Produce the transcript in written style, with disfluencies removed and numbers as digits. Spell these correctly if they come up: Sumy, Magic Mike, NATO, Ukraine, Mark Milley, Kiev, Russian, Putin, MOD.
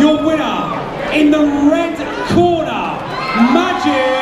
your winner in the red corner, Magic.